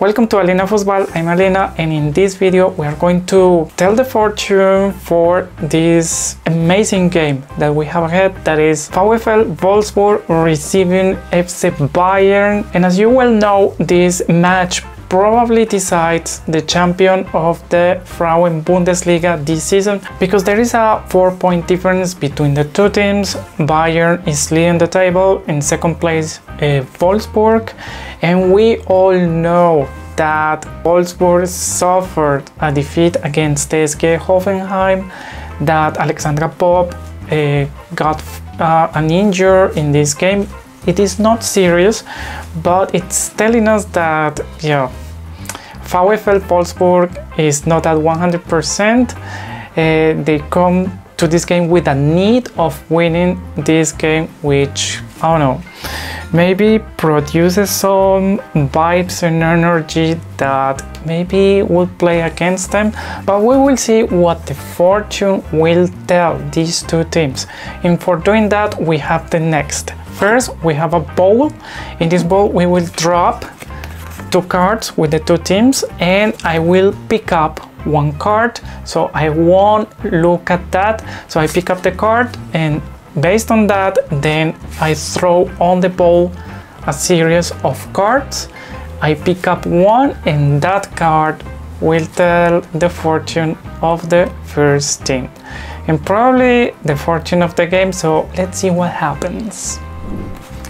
Welcome to Alina Fußball, I'm Alina, and in this video we are going to tell the fortune for this amazing game that we have ahead, that is VfL Wolfsburg receiving FC Bayern. And as you well know, this match probably decides the champion of the Frauen-Bundesliga this season, because there is a 4-point difference between the two teams. Bayern is leading the table, in second place Wolfsburg, and we all know that Wolfsburg suffered a defeat against TSG Hoffenheim, that Alexandra Popp got an injury in this game. It is not serious, but it's telling us that, yeah, VfL Wolfsburg is not at 100%. They come to this game with a need of winning this game, which, I don't know, maybe produces some vibes and energy that maybe will play against them. But we will see what the fortune will tell these two teams. And for doing that, we have the next. First, we have a bowl. In this bowl, we will drop two cards with the two teams, and I will pick up one card, so I won't look at that. So I pick up the card, and based on that, then I throw on the bowl a series of cards. I pick up one, and that card will tell the fortune of the first team, and probably the fortune of the game. So let's see what happens.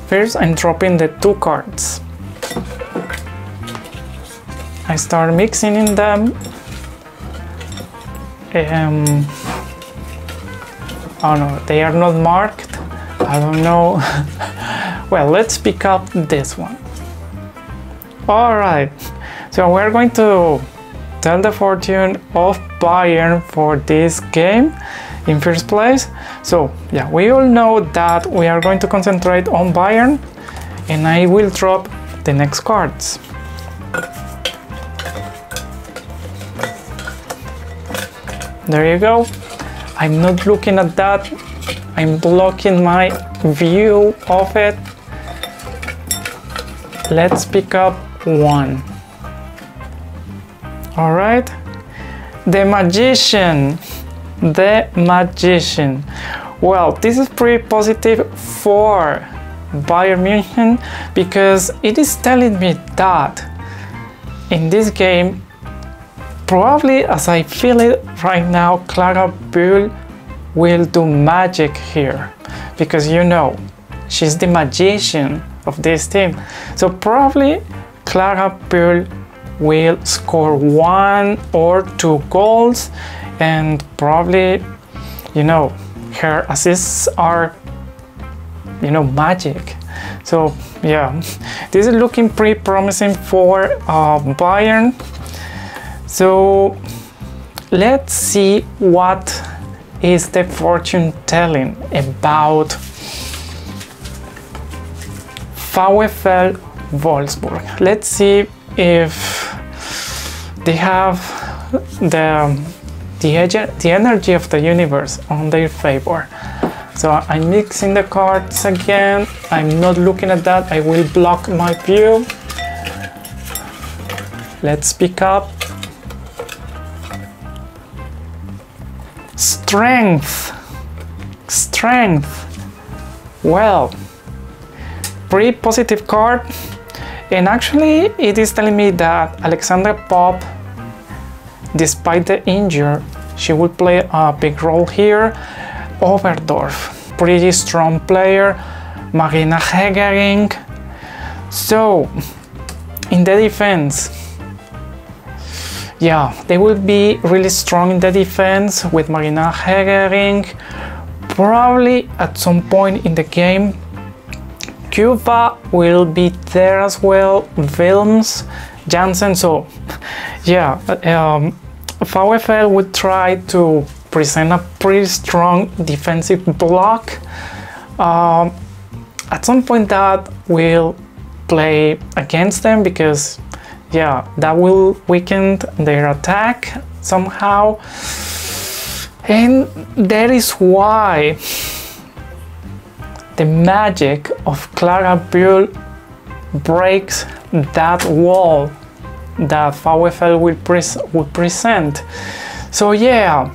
First, I'm dropping the two cards. I start mixing in them. Oh no, they are not marked. I don't know. Well, let's pick up this one. All right. So we're going to tell the fortune of Bayern for this game. In first place, so yeah, we all know that we are going to concentrate on Bayern, and I will drop the next cards. There you go. I'm not looking at that, I'm blocking my view of it. Let's pick up one. All right, the magician. The magician. Well, this is pretty positive for Bayern München, because it is telling me that in this game, probably as I feel it right now, Klara Bühl will do magic here, because you know, she's the magician of this team. So probably Klara Bühl will score one or two goals, and probably, you know, her assists are, you know, magic. So yeah, this is looking pretty promising for Bayern. So let's see what is the fortune telling about VfL Wolfsburg. Let's see if they have the energy of the universe on their favor. So I'm mixing the cards again. I'm not looking at that. I will block my view. Let's pick up strength. Strength. Well, pretty positive card. And actually, it is telling me that Alexandra Popp, despite the injury, she will play a big role here. Oberdorf, pretty strong player. Marina Hegering. So, in the defense, yeah, they will be really strong in the defense with Marina Hegering. Probably at some point in the game, Cuba will be there as well. Wilms Janssen. So yeah, VfL would try to present a pretty strong defensive block. At some point that will play against them, because yeah, that will weaken their attack somehow, and that is why the magic of Klara Bühl breaks that wall that VfL will present. So yeah,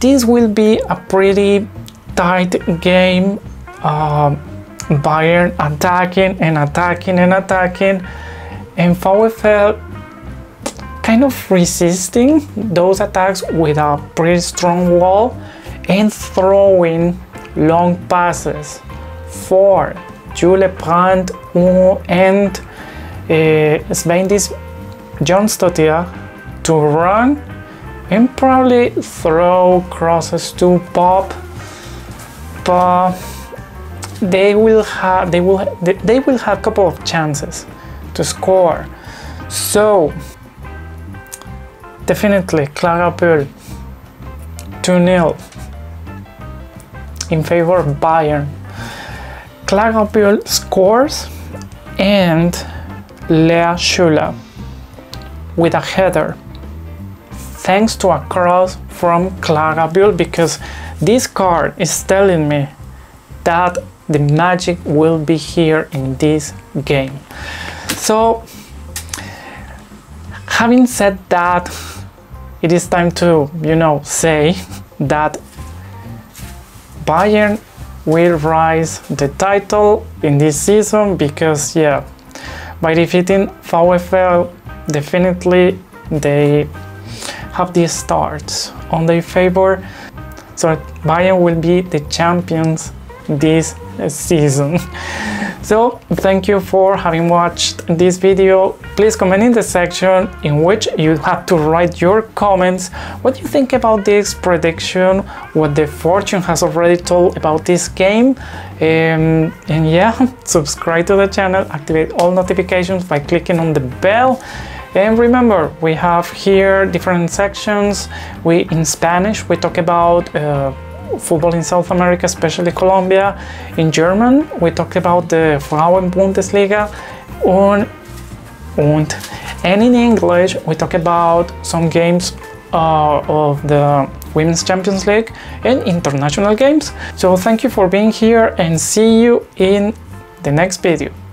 this will be a pretty tight game. Bayern attacking, and VfL kind of resisting those attacks with a pretty strong wall and throwing long passes for Jule Brandt and Svendis John Stottia to run and probably throw crosses to Popp, but they will have a couple of chances to score. So definitely Klara Bühl 2-0 in favor of Bayern. Klara Bühl scores and Lea Schüller with a header, thanks to a cross from Klara Bühl, because this card is telling me that the magic will be here in this game. So having said that, it is time to, you know, say that Bayern will rise the title in this season, because yeah, by defeating VfL, definitely they have these starts on their favor, so Bayern will be the champions this season. So thank you for having watched this video. Please comment in the section in which you have to write your comments. What do you think about this prediction? What the fortune has already told about this game? And yeah, subscribe to the channel, activate all notifications by clicking on the bell. And remember, we have here different sections. In Spanish, we talk about football in South America, especially Colombia. In German, we talked about the Frauen-Bundesliga, and in English, we talk about some games of the Women's Champions League and international games. So thank you for being here, and see you in the next video.